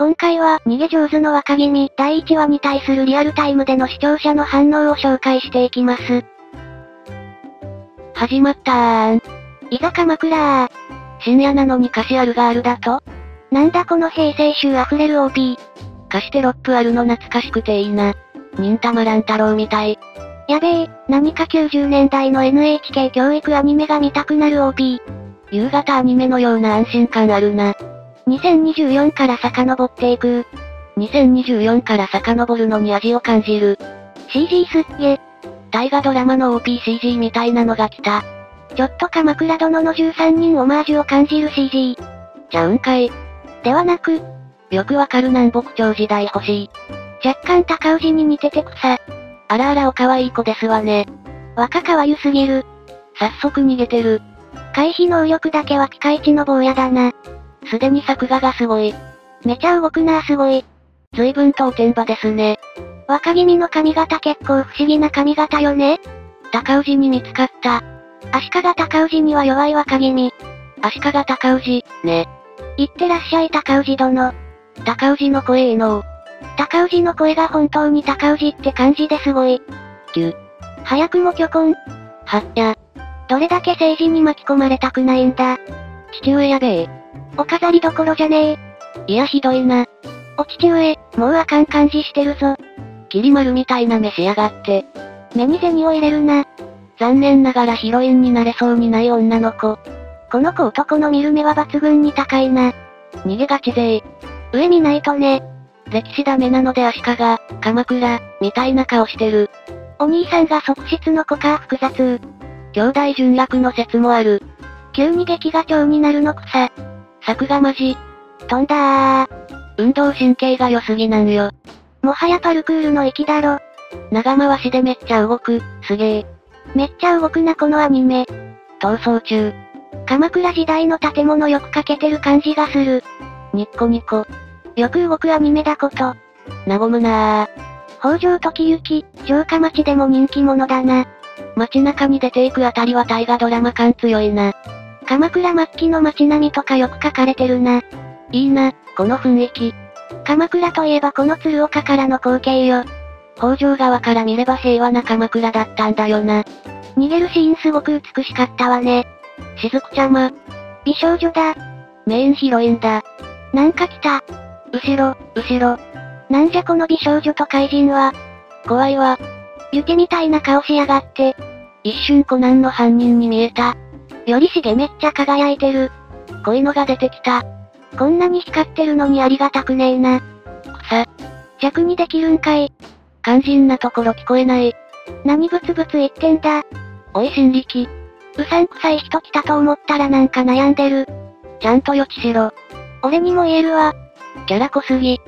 今回は逃げ上手の若君第1話に対するリアルタイムでの視聴者の反応を紹介していきます。始まったーん。いざ鎌倉ー。深夜なのに歌詞あるがあるだと？なんだこの平成臭あふれる OP。歌詞テロップあるの懐かしくていいな。忍たま乱太郎みたい。やべえ、何か90年代の NHK 教育アニメが見たくなる OP。夕方アニメのような安心感あるな。2024から遡っていく。2024から遡るのに味を感じる。CG すっげえ。大河ドラマの OPCG みたいなのが来た。ちょっと鎌倉殿の13人オマージュを感じる CG。ちゃうんかい。ではなく、よくわかる南北朝時代欲しい。若干高氏に似てて草。あらあらお可愛い子ですわね。若可愛すぎる。早速逃げてる。回避能力だけはピカイチの坊やだな。すでに作画がすごい。めちゃ動くなーすごい。随分とおてんばですね。若君の髪型結構不思議な髪型よね。高氏に見つかった。足利高氏には弱い若君。足利高氏、ね。いってらっしゃい高氏殿。高氏の声いいの。高氏の声が本当に高氏って感じですごい。ぎゅっ。早くも巨根。はっや。どれだけ政治に巻き込まれたくないんだ。父上やべえ。お飾りどころじゃねえ。いやひどいな。お父上、もうあかん感じしてるぞ。きり丸みたいな目しやがって。目に銭を入れるな。残念ながらヒロインになれそうにない女の子。この子男の見る目は抜群に高いな。逃げがちぜえ。上見ないとね。歴史ダメなので足利、鎌倉、みたいな顔してる。お兄さんが側室の子か複雑。兄弟純落の説もある。急に劇が長になるの草。作画マジ。飛んだー。運動神経が良すぎなんよ。もはやパルクールの域だろ。長回しでめっちゃ動く、すげえ。めっちゃ動くなこのアニメ。逃走中。鎌倉時代の建物よく欠けてる感じがする。ニッコニコ。よく動くアニメだこと。なごむなー。北条時行、城下町でも人気者だな。街中に出ていくあたりは大河ドラマ感強いな。鎌倉末期の街並みとかよく書かれてるな。いいな、この雰囲気。鎌倉といえばこの鶴岡からの光景よ。北条川から見れば平和な鎌倉だったんだよな。逃げるシーンすごく美しかったわね。しずくちゃま。美少女だ。メインヒロインだ。なんか来た。後ろ、後ろ。なんじゃこの美少女と怪人は。怖いわ。雪みたいな顔しやがって。一瞬コナンの犯人に見えた。よりしげめっちゃ輝いてる。こういうのが出てきた。こんなに光ってるのにありがたくねえな。草。弱にできるんかい。肝心なところ聞こえない。何ブツブツ言ってんだ。おい心力。うさんくさい人来たと思ったらなんか悩んでる。ちゃんと予知しろ。俺にも言えるわ。キャラ濃すぎ。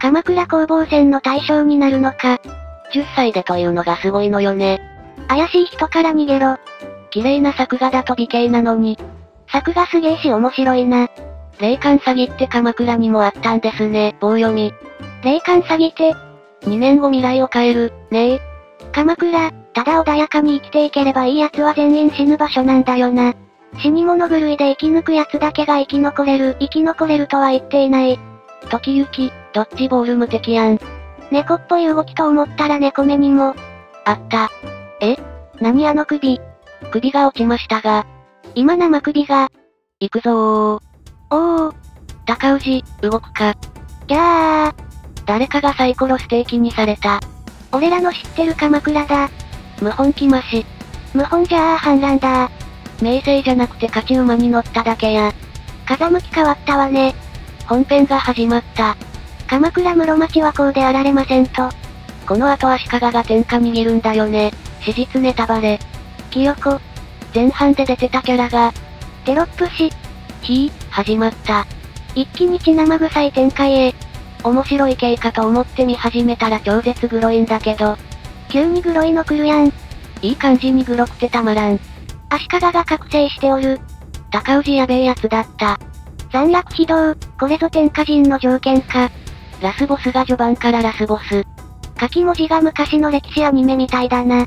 鎌倉攻防戦の対象になるのか。10歳でというのがすごいのよね。怪しい人から逃げろ。綺麗な作画だと美形なのに。作画すげえし面白いな。霊感詐欺って鎌倉にもあったんですね、棒読み。霊感詐欺て。2年後未来を変える、ねえ。鎌倉、ただ穏やかに生きていければいい奴は全員死ぬ場所なんだよな。死に物狂いで生き抜く奴だけが生き残れるとは言っていない。時行、ドッジボール無敵やん。猫っぽい動きと思ったら猫目にも。あった。え？何あの首。首が落ちましたが。今生首が。行くぞー。おー。高氏、動くか。ギャー。誰かがサイコロステーキにされた。俺らの知ってる鎌倉だ。謀反来まし。謀反じゃあ反乱だ。名声じゃなくて勝ち馬に乗っただけや。風向き変わったわね。本編が始まった。鎌倉室町はこうであられませんと。この後足利が天下握るんだよね。史実ネタバレ。清子。前半で出てたキャラが。テロップし。始まった。一気に血生臭い展開へ。面白い系かと思って見始めたら超絶グロいんだけど。急にグロいの来るやん。いい感じにグロくてたまらん。足利が覚醒しておる。高氏やべえやつだった。残落非道、これぞ天下人の条件か。ラスボスが序盤からラスボス。書き文字が昔の歴史アニメみたいだな。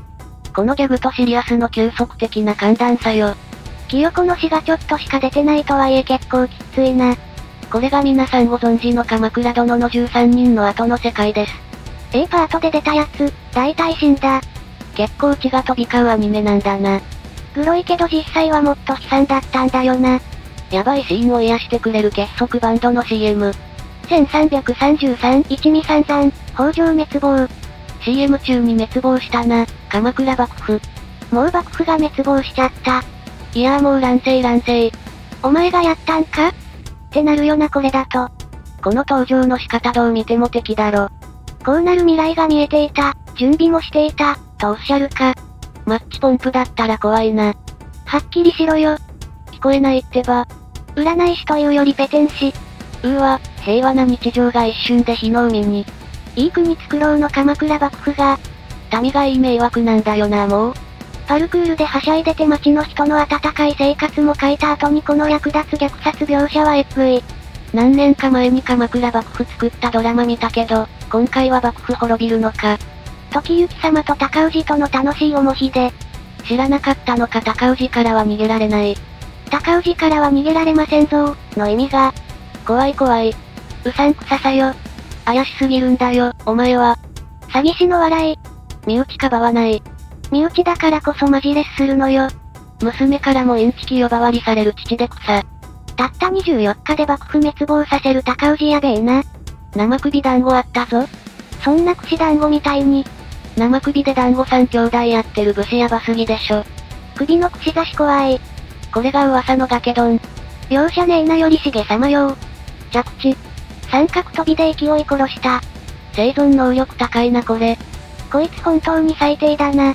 このギャグとシリアスの急速的な寒暖差よ。清子の死がちょっとしか出てないとはいえ結構きついな。これが皆さんご存知の鎌倉殿の13人の後の世界です。A パートで出たやつ、大体死んだ。結構血が飛び交うアニメなんだな。グロいけど実際はもっと悲惨だったんだよな。やばいシーンを癒してくれる結束バンドの CM。1333、一味散々、北条滅亡。CM 中に滅亡したな、鎌倉幕府。もう幕府が滅亡しちゃった。いやーもう乱世。お前がやったんかってなるよなこれだと。この登場の仕方どう見ても敵だろ。こうなる未来が見えていた、準備もしていた、とおっしゃるか。マッチポンプだったら怖いな。はっきりしろよ。聞こえないってば。占い師というよりペテン師。うわ、平和な日常が一瞬で火の海に。いい国作ろうの鎌倉幕府が。民がいい迷惑なんだよなもう。パルクールではしゃいでて町の人の温かい生活も書いた後にこの役立つ虐殺描写はえっぐい。何年か前に鎌倉幕府作ったドラマ見たけど、今回は幕府滅びるのか。時行様と高氏との楽しいおもひで。知らなかったのか高氏からは逃げられない。高氏からは逃げられませんぞー、の意味が。怖い。うさんくささよ。怪しすぎるんだよ、お前は。詐欺師の笑い。身内かばわない。身内だからこそマジレスするのよ。娘からもインチキ呼ばわりされる父で草。たった24日で幕府滅亡させる高氏やべえな。生首団子あったぞ。そんな串団子みたいに。生首で団子3兄弟やってる武士やばすぎでしょ。首の串刺し怖い。これが噂の崖ドン。容赦ねえなよりしげ様よ。着地。三角飛びで勢い殺した。生存能力高いなこれ。こいつ本当に最低だな。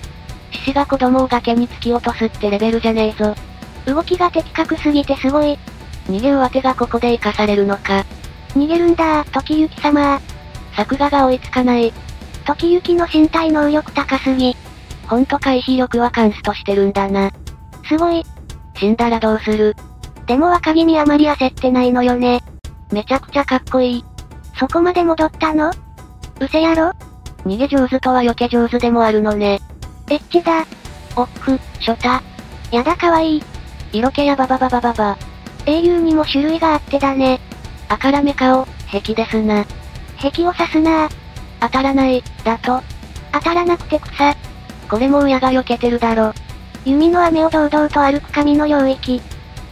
獅子が子供を崖に突き落とすってレベルじゃねえぞ。動きが的確すぎてすごい。逃げ上手がここで生かされるのか。逃げるんだー、時行様ー。作画が追いつかない。時行の身体能力高すぎ。ほんと回避力はカンストしてるんだな。すごい。死んだらどうする？でも若君あまり焦ってないのよね。めちゃくちゃかっこいい。そこまで戻ったの？うせやろ？逃げ上手とは避け上手でもあるのね。エッチだ。おっふ、ショタ。やだかわいい。色気やババ。英雄にも種類があってだね。あからめ顔、壁ですな。壁を刺すな。当たらない、だと。当たらなくて草。これも親が避けてるだろ。弓の飴を堂々と歩く神の領域。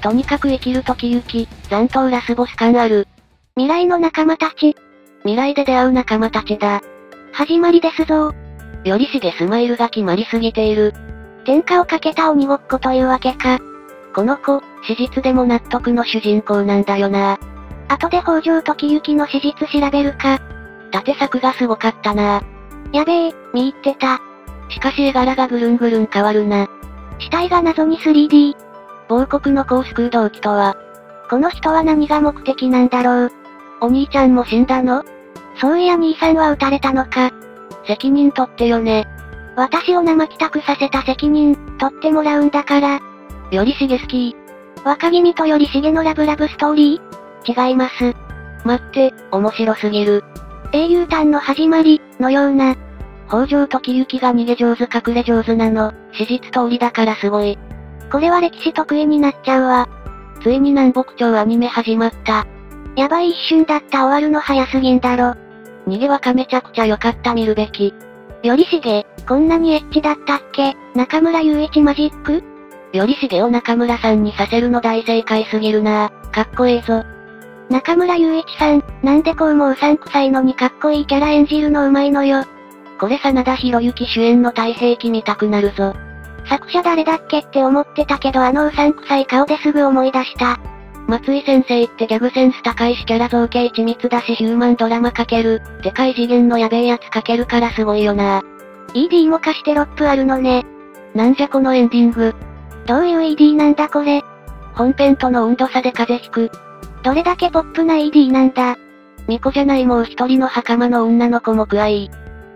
とにかく生きる時行き、残党ラスボス感ある。未来の仲間たち。未来で出会う仲間たちだ。始まりですぞー。よりしげスマイルが決まりすぎている。天下をかけた鬼ごっこというわけか。この子、史実でも納得の主人公なんだよな。後で北条時行の史実調べるか。縦作がすごかったな。やべえ、見入ってた。しかし絵柄がぐるんぐるん変わるな。死体が謎に 3D。亡国の子を救う動機とは。この人は何が目的なんだろう。お兄ちゃんも死んだの？そういや兄さんは撃たれたのか。責任取ってよね。私を生帰宅させた責任、取ってもらうんだから。よりしげ好き。若君とよりしげのラブラブストーリー？違います。待って、面白すぎる。英雄譚の始まり、のような。北条時行が逃げ上手隠れ上手なの、史実通りだからすごい。これは歴史得意になっちゃうわ。ついに南北朝アニメ始まった。やばい一瞬だった終わるの早すぎんだろ。逃げわかめちゃくちゃ良かった見るべき。よりしげ、こんなにエッチだったっけ、中村雄一マジック？よりしげを中村さんにさせるの大正解すぎるなぁ、かっこええぞ。中村雄一さん、なんでこうもうさんくさいのにかっこいいキャラ演じるのうまいのよ。これ真田広之主演の太平記見たくなるぞ。作者誰だっけって思ってたけどあのうさんくさい顔ですぐ思い出した。松井先生ってギャグセンス高いしキャラ造形緻密だしヒューマンドラマかける、でかい次元のやべえやつかけるからすごいよな。ED も貸してロップあるのね。なんじゃこのエンディング。どういう ED なんだこれ。本編との温度差で風邪ひく。どれだけポップな ED なんだ。巫女じゃないもう一人の袴の女の子もクワイイ。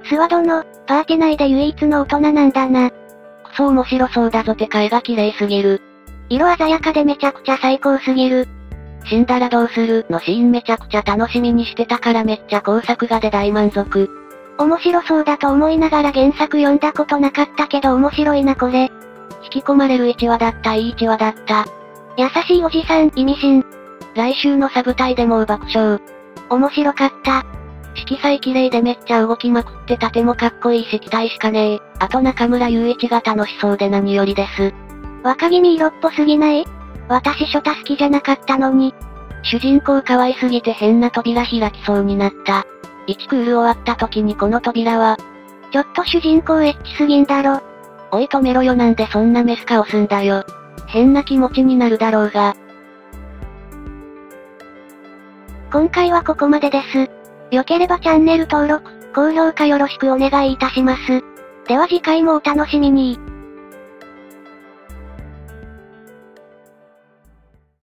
諏訪殿、パーティ内で唯一の大人なんだな。クソ面白そうだぞてか絵が綺麗すぎる。色鮮やかでめちゃくちゃ最高すぎる。死んだらどうするのシーンめちゃくちゃ楽しみにしてたからめっちゃ工作画で大満足。面白そうだと思いながら原作読んだことなかったけど面白いなこれ。引き込まれる1話だったいい1話だった。優しいおじさん意味深。来週のサブ隊でもう爆笑。面白かった。色彩綺麗でめっちゃ動きまくって盾もかっこいいし期待しかねえ。あと中村雄一が楽しそうで何よりです。若君色っぽすぎない？私ショタ好きじゃなかったのに。主人公可愛すぎて変な扉開きそうになった。1クール終わった時にこの扉は、ちょっと主人公エッチすぎんだろ。おい止めろよ、なんでそんなメスか押すんだよ。変な気持ちになるだろうが。今回はここまでです。良ければチャンネル登録、高評価よろしくお願いいたします。では次回もお楽しみに。